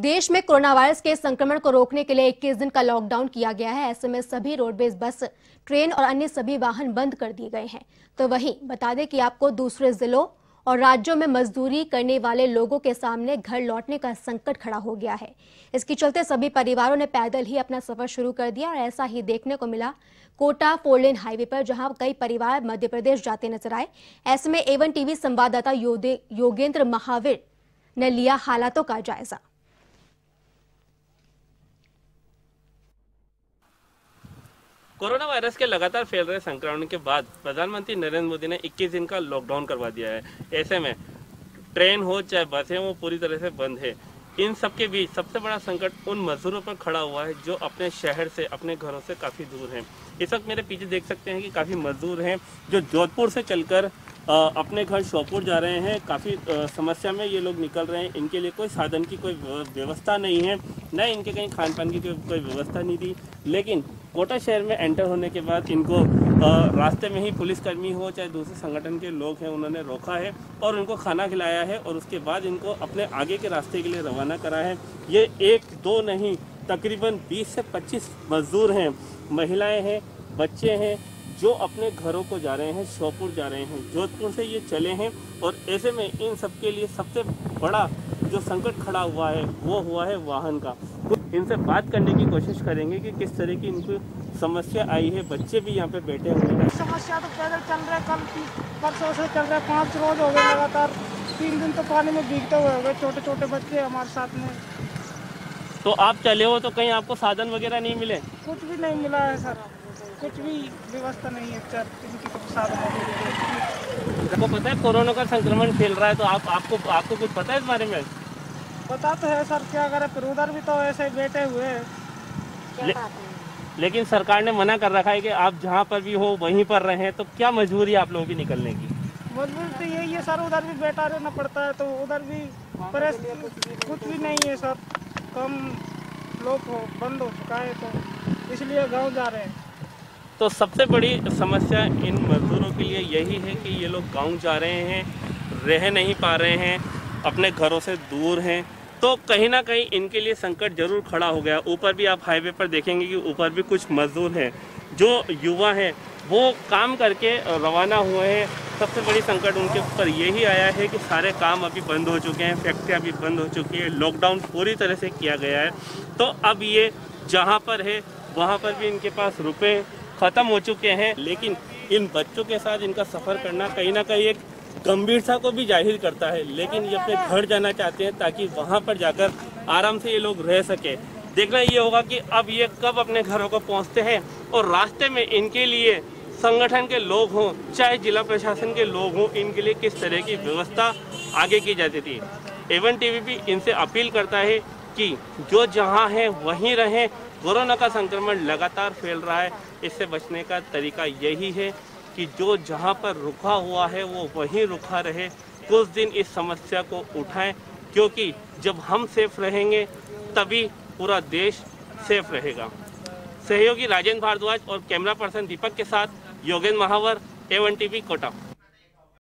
देश में corona virus के संक्रमण को रोकने के लिए 21 दिन का लॉकडाउन किया गया है। ऐसे में सभी रोडवेज बस, ट्रेन और अन्य सभी वाहन बंद कर दिए गए हैं। तो वहीं बता दें कि आपको दूसरे जिलों और राज्यों में मजदूरी करने वाले लोगों के सामने घर लौटने का संकट खड़ा हो गया है। इसके चलते सभी परिवारों ने पैदल ही अपना सफर शुरू कर दिया और ऐसा ही देखने को मिला कोटा फोरलेन हाईवे पर, जहां कई परिवार मध्य प्रदेश जाते नजर आए। ऐसे में A1TV संवाददाता योगेंद्र महावीर ने लिया हालातों का जायजा। कोरोना वायरस के लगातार फैल रहे संक्रमण के बाद प्रधानमंत्री नरेंद्र मोदी ने 21 दिन का लॉकडाउन करवा दिया है। ऐसे में ट्रेन हो चाहे बसें हो, पूरी तरह से बंद है। इन सबके बीच सबसे बड़ा संकट उन मजदूरों पर खड़ा हुआ है जो अपने शहर से, अपने घरों से काफ़ी दूर हैं। इस वक्त मेरे पीछे देख सकते हैं कि काफ़ी मजदूर हैं जो जोधपुर से चलकर अपने घर श्योपुर जा रहे हैं। काफ़ी समस्या में ये लोग निकल रहे हैं। इनके लिए कोई साधन की कोई व्यवस्था नहीं है, न इनके कहीं खान पान की कोई व्यवस्था नहीं थी। लेकिन कोटा शहर में एंटर होने के बाद इनको रास्ते में ही पुलिसकर्मी हो चाहे दूसरे संगठन के लोग हैं, उन्होंने रोका है और उनको खाना खिलाया है और उसके बाद इनको अपने आगे के रास्ते के लिए रवाना करा है। ये एक दो नहीं, तकरीबन 20 से 25 मजदूर हैं, महिलाएं हैं, बच्चे हैं जो अपने घरों को जा रहे हैं, श्योपुर जा रहे हैं। जोधपुर से ये चले हैं और ऐसे में इन सब के लिए सबसे बड़ा जो संकट खड़ा हुआ है वो हुआ है वाहन का। इनसे बात करने की कोशिश करेंगे कि किस तरह की इनको समस्या आई है। बच्चे भी यहाँ पे बैठे हुए हैं। समस्या तो पैदल चल रहे, कल परसों से चल रहे, 5 रोज हो गए लगातार, 3 दिन तो पानी में भीगते हुए हो गए। छोटे छोटे बच्चे हमारे साथ में। तो आप चले हो तो कहीं आपको साधन वगैरह नहीं मिले? कुछ भी नहीं मिला है सर, कुछ भी व्यवस्था नहीं है सर, किसी को साधन। आपको पता है कोरोना का संक्रमण फैल रहा है, तो आपको कुछ पता है इस बारे में? पता तो है सर, क्या करें, फिर उधर भी तो ऐसे बैठे हुए हैं। लेकिन सरकार ने मना कर रखा है कि आप जहाँ पर भी हो वहीं पर रहें, तो क्या मजबूरी आप लोगों की निकलने की? मजबूरी तो यही है सर, उधर भी बैठा रहना पड़ता है, तो उधर भी कुछ भी नहीं है सर, कम लोग हो, बंद हो चुका है, तो इसलिए गाँव जा रहे हैं। तो सबसे बड़ी समस्या इन मजदूरों के लिए यही है कि ये लोग गाँव जा रहे हैं, रह नहीं पा रहे हैं, अपने घरों से दूर हैं, तो कहीं ना कहीं इनके लिए संकट जरूर खड़ा हो गया। ऊपर भी आप हाईवे पर देखेंगे कि ऊपर भी कुछ मजदूर हैं जो युवा हैं, वो काम करके रवाना हुए हैं। सबसे बड़ी संकट उनके ऊपर यही आया है कि सारे काम अभी बंद हो चुके हैं, फैक्ट्रियां भी बंद हो चुकी है, लॉकडाउन पूरी तरह से किया गया है। तो अब ये जहाँ पर है वहाँ पर भी इनके पास रुपये ख़त्म हो चुके हैं। लेकिन इन बच्चों के साथ इनका सफ़र करना कहीं ना कहीं एक गंभीरता को भी जाहिर करता है। लेकिन ये अपने घर जाना चाहते हैं ताकि वहाँ पर जाकर आराम से ये लोग रह सके। देखना ये होगा कि अब ये कब अपने घरों को पहुँचते हैं और रास्ते में इनके लिए संगठन के लोग हों चाहे जिला प्रशासन के लोग हों, इनके लिए किस तरह की व्यवस्था आगे की जाती थी। A1TV भी इनसे अपील करता है कि जो जहाँ हैं वहीं रहें। कोरोना का संक्रमण लगातार फैल रहा है, इससे बचने का तरीका यही है कि जो जहाँ पर रुका हुआ है वो वहीं रुका रहे। कुछ दिन इस समस्या को उठाएं, क्योंकि जब हम सेफ रहेंगे तभी पूरा देश सेफ रहेगा। सहयोगी राजेंद्र भारद्वाज और कैमरा पर्सन दीपक के साथ योगेंद्र महावीर, A1TV कोटा।